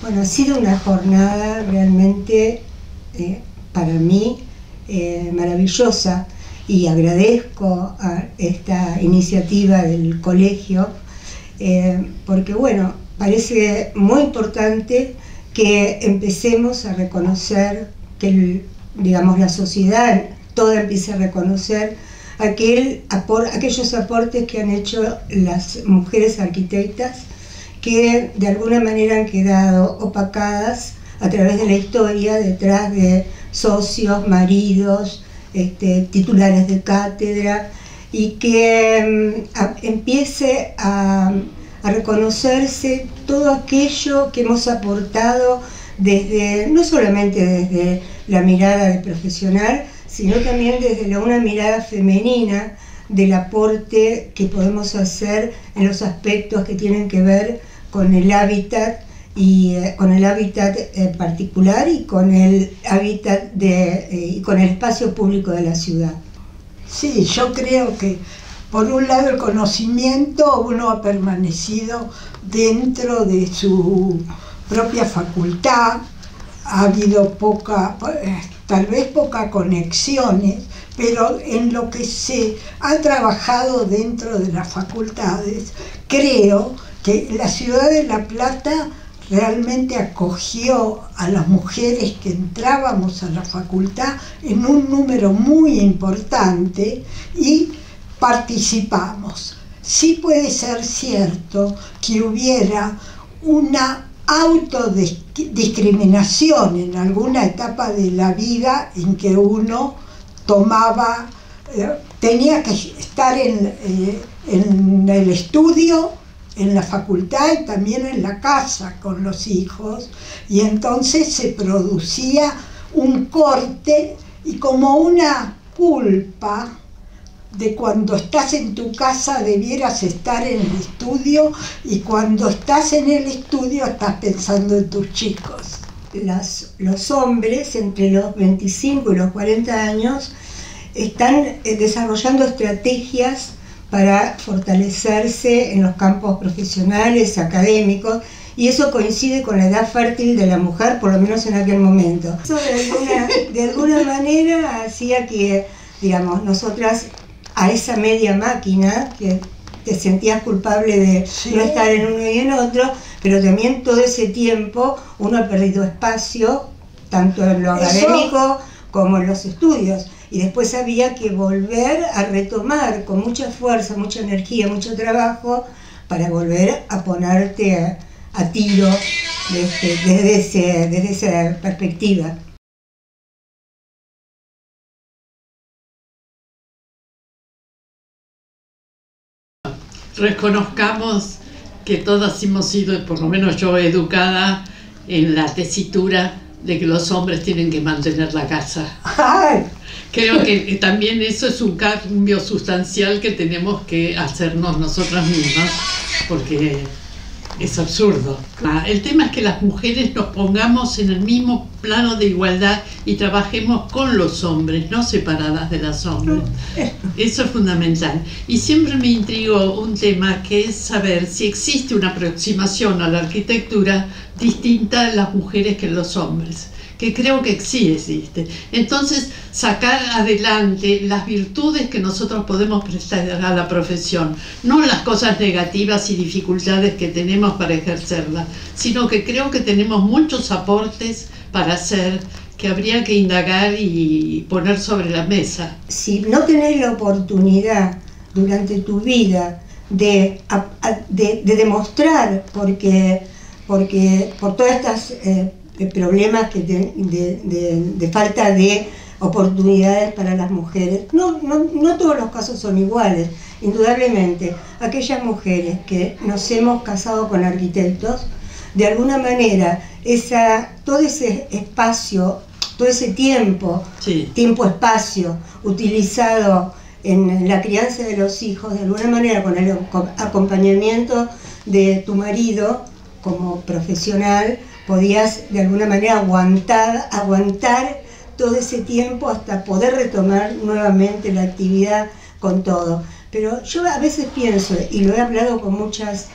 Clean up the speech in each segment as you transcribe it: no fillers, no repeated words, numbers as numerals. Bueno, ha sido una jornada realmente para mí maravillosa, y agradezco a esta iniciativa del colegio porque, bueno, parece muy importante que empecemos a reconocer que, digamos, la sociedad toda empieza a reconocer aquellos aportes que han hecho las mujeres arquitectas, que de alguna manera han quedado opacadas a través de la historia, detrás de socios, maridos, titulares de cátedra, y que empiece a reconocerse todo aquello que hemos aportado desde, no solamente desde la mirada de profesional, sino también desde una mirada femenina del aporte que podemos hacer en los aspectos que tienen que ver con el hábitat, y con el hábitat particular y con el hábitat y con el espacio público de la ciudad. Sí, yo creo que por un lado el conocimiento uno ha permanecido dentro de su propia facultad, ha habido tal vez pocas conexiones, pero en lo que se ha trabajado dentro de las facultades, creo que la ciudad de La Plata realmente acogió a las mujeres que entrábamos a la facultad en un número muy importante y participamos. Sí puede ser cierto que hubiera una autodiscriminación en alguna etapa de la vida en que uno tenía que estar en el estudio, en la facultad y también en la casa con los hijos, y entonces se producía un corte y como una culpa de cuando estás en tu casa debieras estar en el estudio, y cuando estás en el estudio estás pensando en tus chicos. Los hombres entre los 25 y los 40 años están desarrollando estrategias para fortalecerse en los campos profesionales, académicos, y eso coincide con la edad fértil de la mujer, por lo menos en aquel momento. Eso de alguna manera hacía que, digamos, nosotras a esa media máquina, que te sentías culpable de sí, no estar en uno y en otro, pero también todo ese tiempo uno ha perdido espacio, tanto en lo académico como en los estudios. Y después había que volver a retomar con mucha fuerza, mucha energía, mucho trabajo, para volver a ponerte a tiro desde esa perspectiva. Reconozcamos que todas hemos sido, por lo menos yo, educada en la tesitura de que los hombres tienen que mantener la casa. ¡Ay! Creo que también eso es un cambio sustancial que tenemos que hacernos nosotras mismas, porque es absurdo. El tema es que las mujeres nos pongamos en el mismo plano de igualdad y trabajemos con los hombres, no separadas de las hombres. Eso es fundamental. Y siempre me intrigó un tema, que es saber si existe una aproximación a la arquitectura distinta en las mujeres que en los hombres, que creo que sí existe. Entonces, sacar adelante las virtudes que nosotros podemos prestar a la profesión, no las cosas negativas y dificultades que tenemos para ejercerla, sino que creo que tenemos muchos aportes para hacer, que habría que indagar y poner sobre la mesa. Si no tenés la oportunidad durante tu vida de demostrar, porque por todas estas problemas de falta de oportunidades para las mujeres. No todos los casos son iguales, indudablemente. Aquellas mujeres que nos hemos casado con arquitectos, de alguna manera, todo ese espacio, todo ese tiempo, sí, tiempo-espacio, utilizado en la crianza de los hijos, de alguna manera con el acompañamiento de tu marido como profesional, podías de alguna manera aguantar todo ese tiempo hasta poder retomar nuevamente la actividad con todo. Pero yo a veces pienso, y lo he hablado con muchas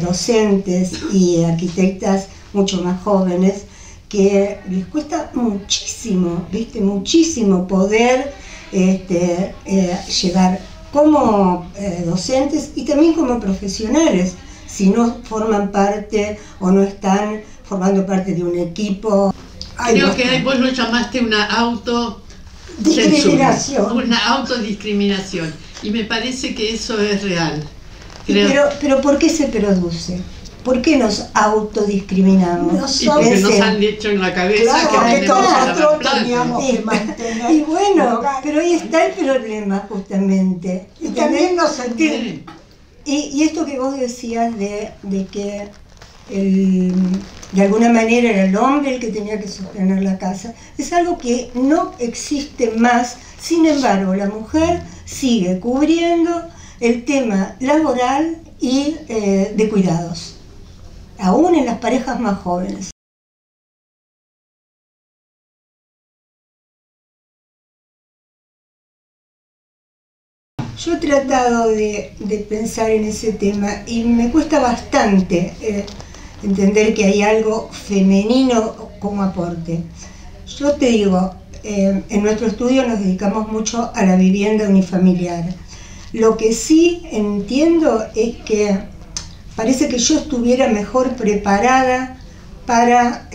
docentes y arquitectas mucho más jóvenes que les cuesta muchísimo, ¿viste? Muchísimo poder llegar como docentes y también como profesionales, si no forman parte o no están formando parte de un equipo. Ay, creo que vos lo llamaste una autodiscriminación. Una autodiscriminación. Y me parece que eso es real. Creo... Pero ¿por qué se produce? ¿Por qué nos autodiscriminamos? Y porque nos han dicho en la cabeza que todos teníamos que mantener. Y bueno, pero ahí está el problema justamente. Y también nos sentimos. Y esto que vos decías de que de alguna manera era el hombre el que tenía que sostener la casa, es algo que no existe más. Sin embargo, la mujer sigue cubriendo el tema laboral y de cuidados, aún en las parejas más jóvenes. Yo he tratado de pensar en ese tema y me cuesta bastante entender que hay algo femenino como aporte. Yo te digo, en nuestro estudio nos dedicamos mucho a la vivienda unifamiliar. Lo que sí entiendo es que parece que yo estuviera mejor preparada para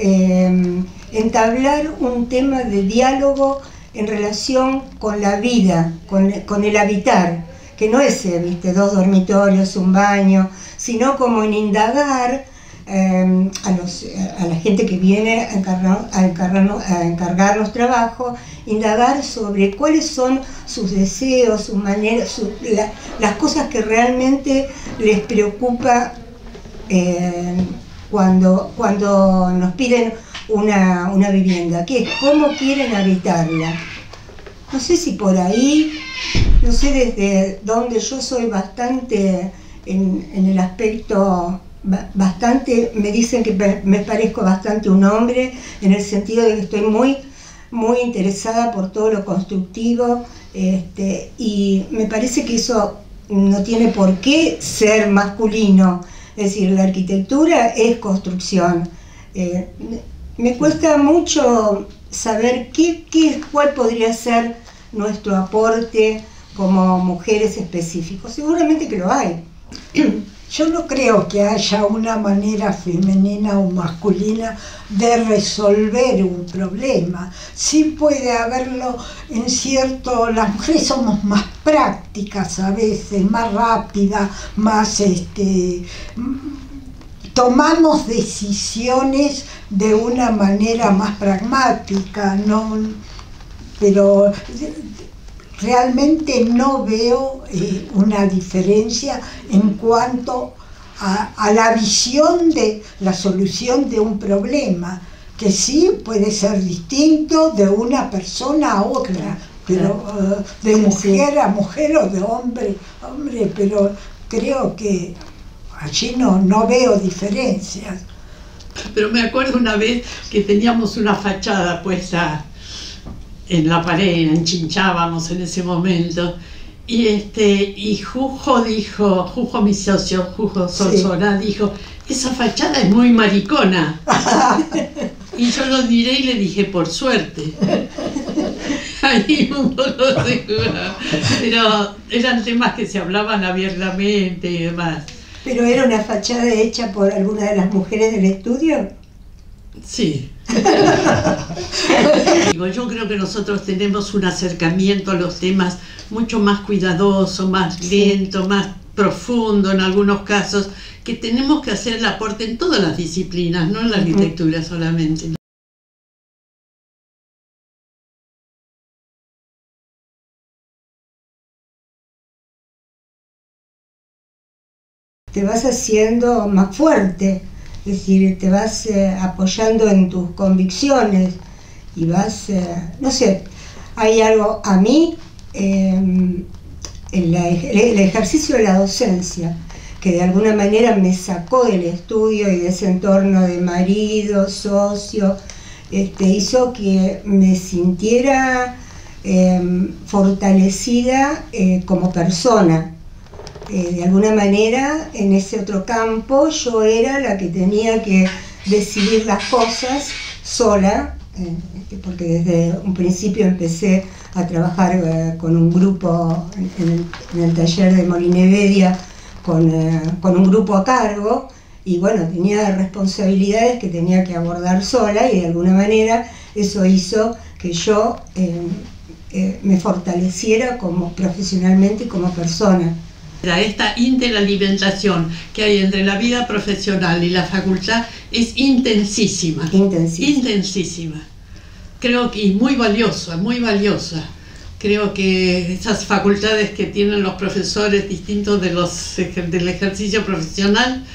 entablar un tema de diálogo en relación con la vida, con el habitar, que no es, ¿viste?, dos dormitorios, un baño, sino como en indagar a la gente que viene a encargarnos trabajo, indagar sobre cuáles son sus deseos, sus maneras, las cosas que realmente les preocupa cuando nos piden una vivienda, que es cómo quieren habitarla. No sé si por ahí, no sé desde dónde yo soy bastante en el aspecto... Bastante, me dicen que me parezco bastante un hombre, en el sentido de que estoy muy, muy interesada por todo lo constructivo, y me parece que eso no tiene por qué ser masculino. Es decir, la arquitectura es construcción. Me cuesta mucho saber cuál podría ser nuestro aporte como mujeres específicos. Seguramente que lo hay. Yo no creo que haya una manera femenina o masculina de resolver un problema. Sí puede haberlo en cierto... Las mujeres somos más prácticas a veces, más rápidas, más... tomamos decisiones de una manera más pragmática, ¿no? Pero... Realmente no veo una diferencia en cuanto a la visión de la solución de un problema, que sí puede ser distinto de una persona a otra, pero de mujer a mujer o de hombre a hombre, pero creo que allí no veo diferencias. Pero me acuerdo una vez que teníamos una fachada puesta en la pared, enchinchábamos en ese momento, y Jujo, mi socio, Jujo Sosona, sí, dijo, esa fachada es muy maricona. Y yo lo diré y le dije, por suerte. Ahí uno lo dejaba. Pero eran temas que se hablaban abiertamente y demás. ¿Pero era una fachada hecha por alguna de las mujeres del estudio? Sí. Digo, yo creo que nosotros tenemos un acercamiento a los temas mucho más cuidadoso, más lento, más profundo en algunos casos, que tenemos que hacer el aporte en todas las disciplinas, no en la arquitectura solamente. Te vas haciendo más fuerte. Es decir, te vas apoyando en tus convicciones y vas, no sé, hay algo a mí, el ejercicio de la docencia, que de alguna manera me sacó del estudio y de ese entorno de marido, socio, hizo que me sintiera fortalecida como persona. de alguna manera en ese otro campo yo era la que tenía que decidir las cosas sola, porque desde un principio empecé a trabajar con un grupo en el taller de Moliné Vedia, con un grupo a cargo, y bueno, tenía responsabilidades que tenía que abordar sola, y de alguna manera eso hizo que yo me fortaleciera como profesionalmente y como persona. Esta interalimentación que hay entre la vida profesional y la facultad es intensísima, intensísima. Creo que es muy valiosa, muy valiosa. Creo que esas facultades que tienen los profesores distintos de del ejercicio profesional,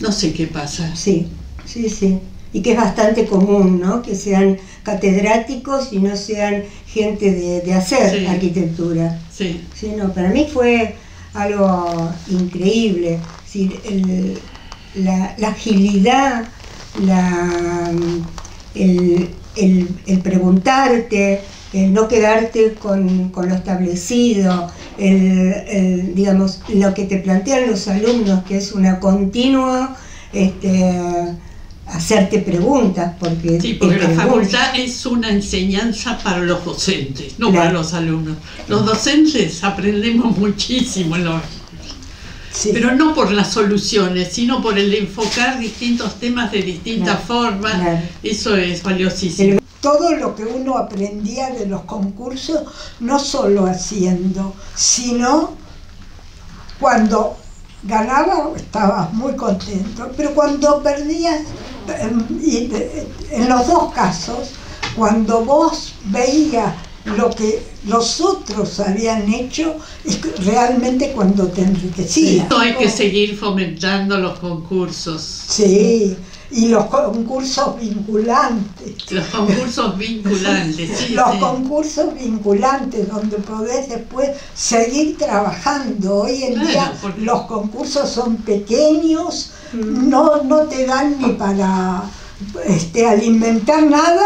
no sé qué pasa. Sí, sí, sí. Y que es bastante común, ¿no? Que sean catedráticos y no sean gente de hacer sí. Arquitectura. Sí. Sí, no, para mí fue algo increíble, es decir, la agilidad, el preguntarte, el no quedarte con lo establecido, digamos, lo que te plantean los alumnos, que es una continua, hacerte preguntas, porque sí, porque la facultad es una enseñanza para los docentes, no claro. Para los alumnos. Los docentes aprendemos muchísimo, sí. Pero no por las soluciones, sino por el enfocar distintos temas de distintas claro. Formas. Claro. Eso es valiosísimo. Todo lo que uno aprendía de los concursos, no solo haciendo, sino cuando ganaba, estabas muy contento, pero cuando perdías, en los dos casos, cuando vos veías lo que los otros habían hecho, es realmente cuando te enriquecías. Esto hay que seguir fomentando los concursos. Sí, y los concursos vinculantes. Los concursos vinculantes, sí. Los concursos vinculantes, donde podés después seguir trabajando. Hoy en día los concursos son pequeños, no te dan ni para alimentar nada,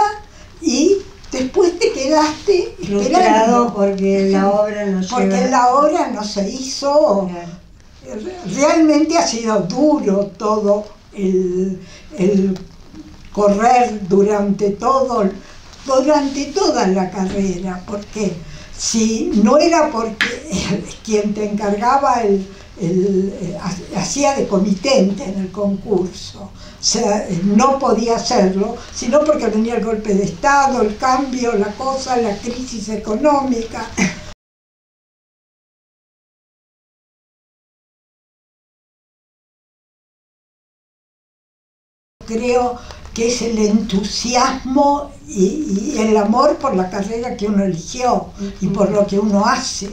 y después te quedaste esperando. Porque la obra no se hizo. Porque la obra no se hizo. Realmente ha sido duro todo. El correr durante toda la carrera, porque si no era porque quien te encargaba hacía de comitente en el concurso, o sea, no podía hacerlo, sino porque venía el golpe de Estado, el cambio, la crisis económica. Creo que es el entusiasmo y el amor por la carrera que uno eligió y por lo que uno hace.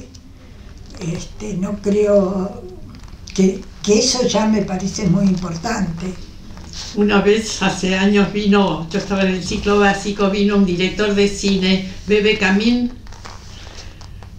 No creo que eso ya me parece muy importante. Una vez, hace años, yo estaba en el ciclo básico, vino un director de cine, Bebe Camín,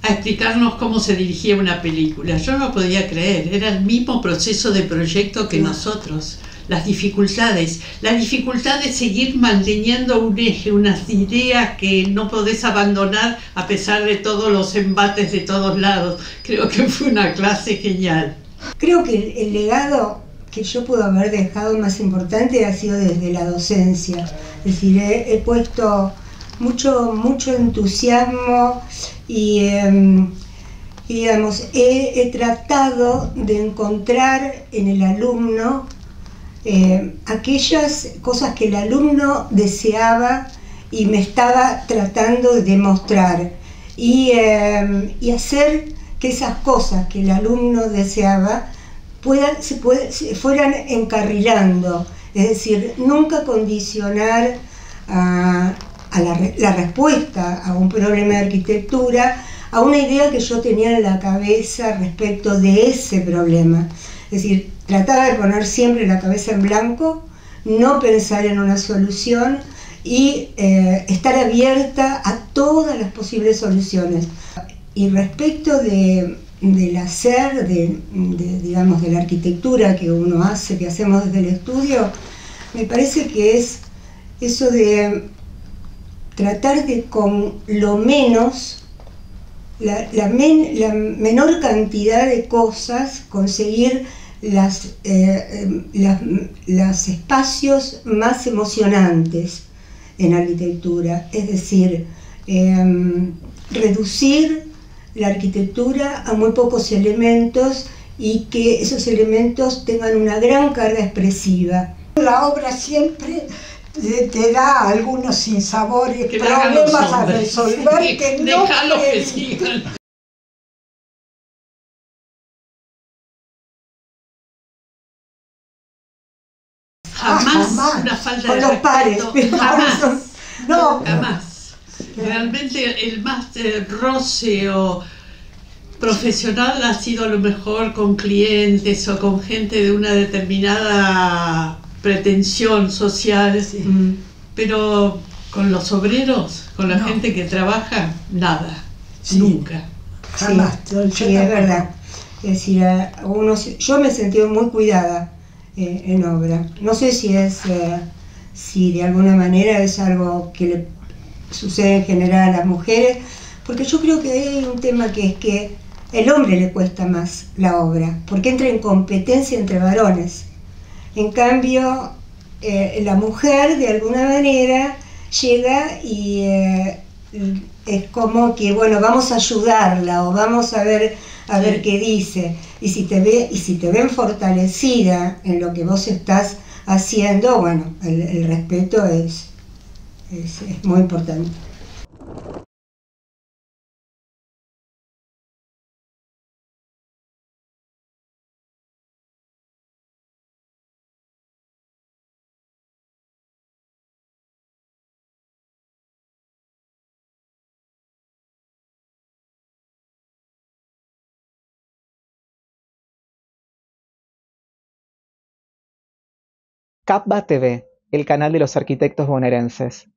a explicarnos cómo se dirigía una película. Yo no podía creer, era el mismo proceso de proyecto que nosotros. La dificultad de seguir manteniendo un eje, unas ideas que no podés abandonar a pesar de todos los embates de todos lados. Creo que fue una clase genial. Creo que el legado que yo puedo haber dejado más importante ha sido desde la docencia. Es decir, he puesto mucho entusiasmo y digamos, he tratado de encontrar en el alumno aquellas cosas que el alumno deseaba y me estaba tratando de demostrar, y hacer que esas cosas que el alumno deseaba se fueran encarrilando, es decir, nunca condicionar a la respuesta a un problema de arquitectura a una idea que yo tenía en la cabeza respecto de ese problema. Es decir, trataba de poner siempre la cabeza en blanco, no pensar en una solución y estar abierta a todas las posibles soluciones. Y respecto del hacer, digamos, de la arquitectura que uno hace, que hacemos desde el estudio, me parece que es eso de tratar de con lo menos la menor cantidad de cosas, conseguir los espacios más emocionantes en arquitectura, es decir, reducir la arquitectura a muy pocos elementos y que esos elementos tengan una gran carga expresiva. La obra siempre te da algunos sinsabores, que problemas a resolver, sí, que no quieren. Jamás una falta de respeto, jamás. Realmente el más roce o profesional ha sido a lo mejor con clientes o con gente de una determinada pretensión social, sí. Pero con los obreros, con la gente que trabaja, nada, sí. Nunca. Jamás, sí, es verdad. Es decir, yo me he sentido muy cuidada en obra. No sé si es si de alguna manera es algo que le sucede en general a las mujeres, porque yo creo que hay un tema que es que el hombre le cuesta más la obra, porque entra en competencia entre varones. En cambio, la mujer de alguna manera llega y es como que, bueno, vamos a ayudarla o vamos a ver qué dice. Y si te ven fortalecida en lo que vos estás haciendo, bueno, el respeto es muy importante. CAPBA TV, el canal de los arquitectos bonaerenses.